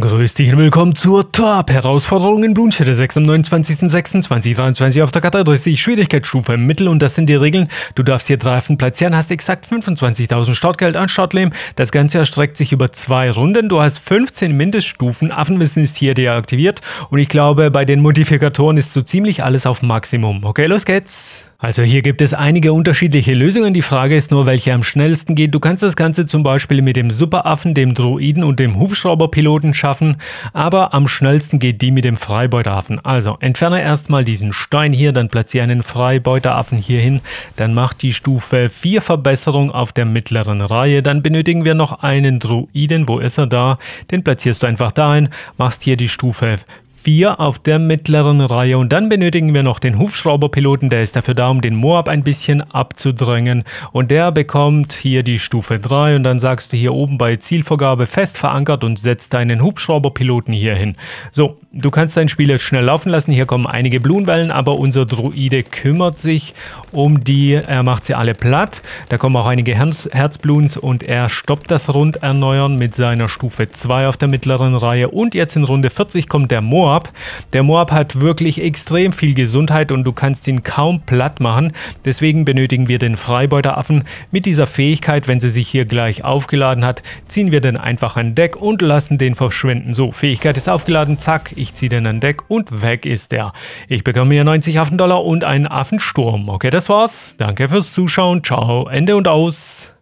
Grüß dich und willkommen zur Top-Herausforderung in Bloons TD 6 am 29.06.2023 auf der Karte 30 Schwierigkeitsstufe im Mittel und das sind die Regeln. Du darfst hier 3 Affen platzieren, hast exakt 25.000 Startgeld an Startleben. Das Ganze erstreckt sich über 2 Runden. Du hast 15 Mindeststufen. Affenwissen ist hier deaktiviert und ich glaube, bei den Modifikatoren ist so ziemlich alles auf Maximum. Okay, los geht's! Also hier gibt es einige unterschiedliche Lösungen, die Frage ist nur, welche am schnellsten geht. Du kannst das Ganze zum Beispiel mit dem Superaffen, dem Druiden und dem Hubschrauberpiloten schaffen, aber am schnellsten geht die mit dem Freibeuteraffen. Also entferne erstmal diesen Stein hier, dann platziere einen Freibeuteraffen hier hin, dann mach die Stufe 4 Verbesserung auf der mittleren Reihe, dann benötigen wir noch einen Druiden, wo ist er da? Den platzierst du einfach dahin, machst hier die Stufe 4 auf der mittleren Reihe und dann benötigen wir noch den Hubschrauberpiloten, der ist dafür da, um den Moab ein bisschen abzudrängen und der bekommt hier die Stufe 3 und dann sagst du hier oben bei Zielvorgabe fest verankert und setzt deinen Hubschrauberpiloten hier hin. So, du kannst dein Spiel jetzt schnell laufen lassen, hier kommen einige Blumenwellen, aber unser Druide kümmert sich um die, er macht sie alle platt, da kommen auch einige Herz-Bloons und er stoppt das Runderneuern mit seiner Stufe 2 auf der mittleren Reihe und jetzt in Runde 40 kommt der Moab. Der Moab hat wirklich extrem viel Gesundheit und du kannst ihn kaum platt machen. Deswegen benötigen wir den Freibeuteraffen. Mit dieser Fähigkeit, wenn sie sich hier gleich aufgeladen hat, ziehen wir den einfach an Deck und lassen den verschwinden. So, Fähigkeit ist aufgeladen, zack, ich ziehe den an Deck und weg ist der. Ich bekomme hier 90 Affendollar und einen Affensturm. Okay, das war's. Danke fürs Zuschauen. Ciao, Ende und aus.